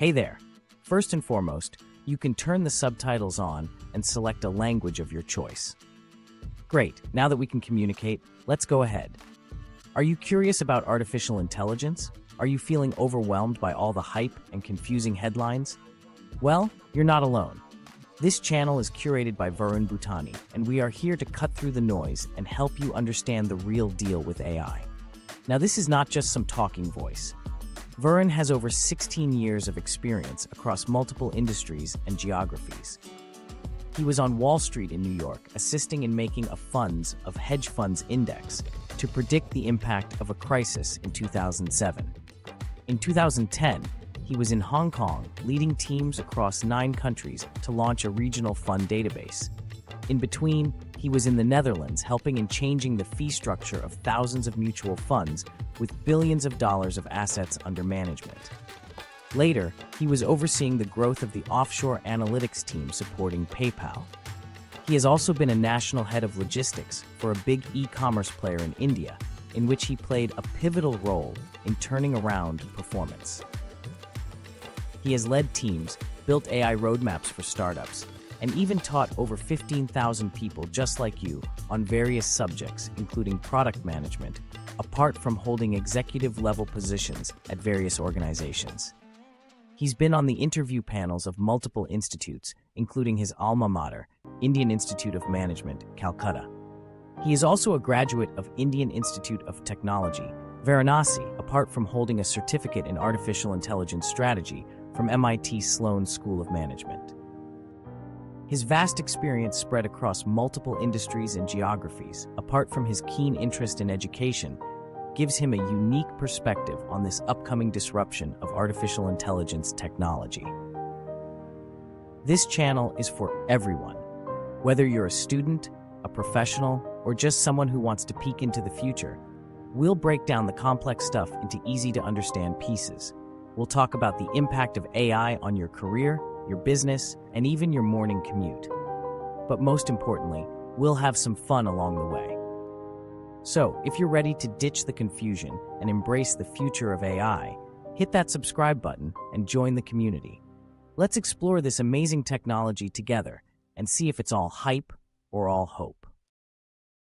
Hey there! First and foremost, you can turn the subtitles on and select a language of your choice. Great, now that we can communicate, let's go ahead. Are you curious about artificial intelligence? Are you feeling overwhelmed by all the hype and confusing headlines? Well, you're not alone. This channel is curated by Varun Bhutani, and we are here to cut through the noise and help you understand the real deal with AI. Now, this is not just some talking voice. Varun has over 16 years of experience across multiple industries and geographies. He was on Wall Street in New York, assisting in making a hedge funds index to predict the impact of a crisis in 2007. In 2010, he was in Hong Kong, leading teams across 9 countries to launch a regional fund database. In between, he was in the Netherlands, helping in changing the fee structure of thousands of mutual funds with billions of dollars of assets under management. Later, he was overseeing the growth of the offshore analytics team supporting PayPal. He has also been a national head of logistics for a big e-commerce player in India, in which he played a pivotal role in turning around performance. He has led teams, built AI roadmaps for startups, and even taught over 15,000 people just like you on various subjects, including product management, apart from holding executive-level positions at various organizations. He's been on the interview panels of multiple institutes, including his alma mater, Indian Institute of Management, Calcutta. He is also a graduate of Indian Institute of Technology, Varanasi, apart from holding a certificate in artificial intelligence strategy from MIT Sloan School of Management. His vast experience spread across multiple industries and geographies, apart from his keen interest in education, gives him a unique perspective on this upcoming disruption of artificial intelligence technology. This channel is for everyone, whether you're a student, a professional, or just someone who wants to peek into the future. We'll break down the complex stuff into easy-to-understand pieces. We'll talk about the impact of AI on your career, your business, and even your morning commute. But most importantly, we'll have some fun along the way. So, if you're ready to ditch the confusion and embrace the future of AI, hit that subscribe button and join the community. Let's explore this amazing technology together and see if it's all hype or all hope.